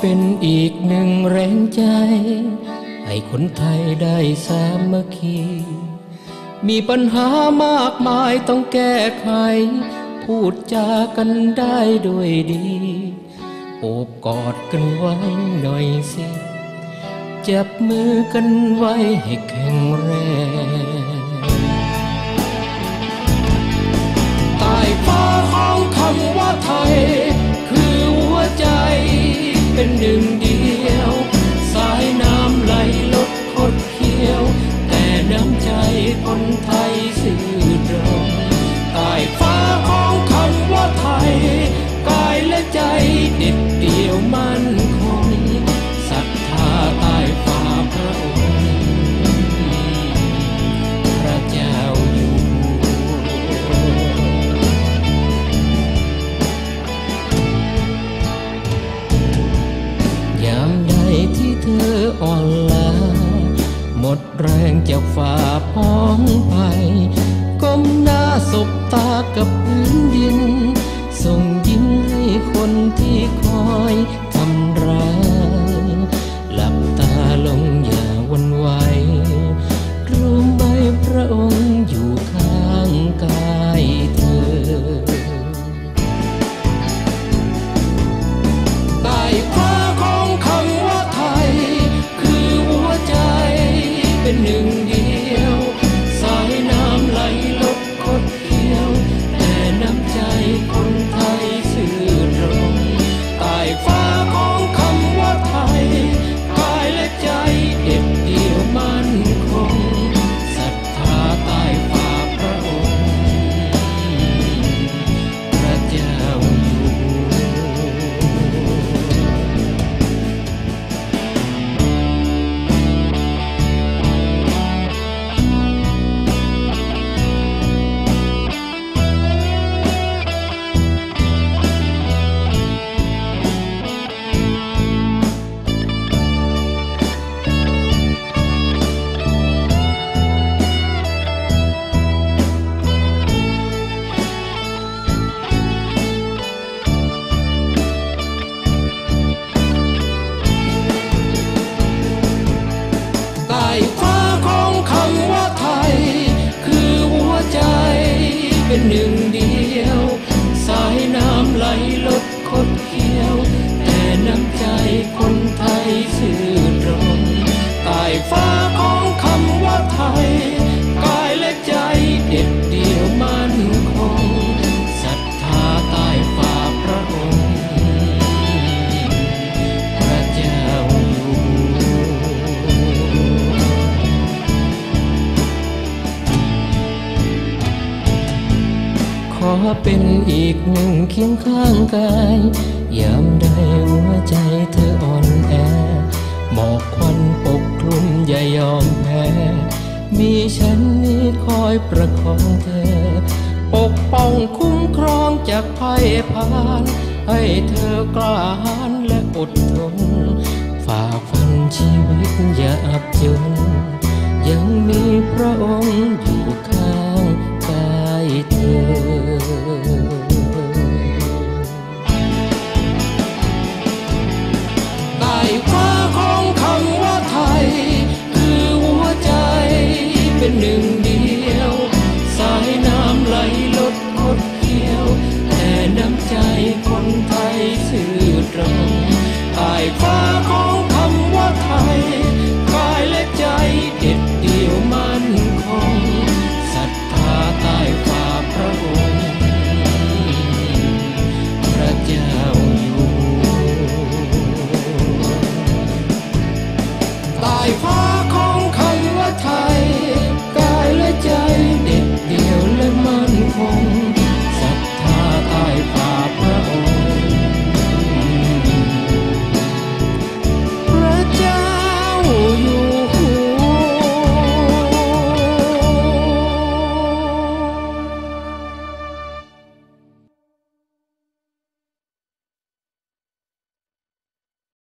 เป็นอีกหนึ่งแรงใจให้คนไทยได้สามัคคีมีปัญหามากมายต้องแก้ไขพูดจากันได้ด้วยดีโอบกอดกันไว้หน่อยสิจับมือกันไว้ให้แข็งแรงใต้ฟ้าของคำว่าไทยคือหัวใจเป็นหนึ่งเดียวสายน้ำไหลลดคดเคี้ยวแต่น้ำใจคนไทยซื่อตรงใต้ฟ้าของคำว่าไทยกายและใจเด็ดเดี่ยวมั่นคงศรัทธาใต้ฟ้าพระองค์พระเจ้าอยู่ยามใดที่เธออ่อนล้าหมดแรงจะฝ่าพ้องไปก้มหน้าสบตากับพื้นดินส่งยิ้มให้คนที่คอยทำร้ายหลับตาลงอย่าหวั่นไหวรู้ไหมพระองค์อยู่ข้างกายเธอใต้ฟ้าของคำว่าไทยคือหัวใจเป็นหนึ่งเดียวสายน้ำไหลลดคดเคี้ยวแต่น้ำใจคนไทยซื่อตรงใต้ฟ้าของคำว่าไทยกายและใจเด็ดเดี่ยวมั่นคงศรัทธาใต้ฟ้าพระองค์พระเจ้าอยู่หนึ่งเดียวสายน้ำไหลลดคดเคี้ยวแต่น้ำใจคนไทยซื่อตรงใต้ฟ้าของคำว่าไทยกายและใจเด็ดเดี่ยวมั่นคงศรัทธาใต้ฟ้าพระองค์พระเจ้าอยู่ขอเป็นอีกหนึ่งเคียงข้างกายยามใดหัวใจเธออ่อนแอหมอกควันปกคลุมอย่ายอมแพ้มีฉันนี้คอยประคองเธอปกป้องคุ้มครองจากภัยพานให้เธอกล้าหาญและอดทนฝ่าฟันชีวิตอย่าอับจนยังมีพระองค์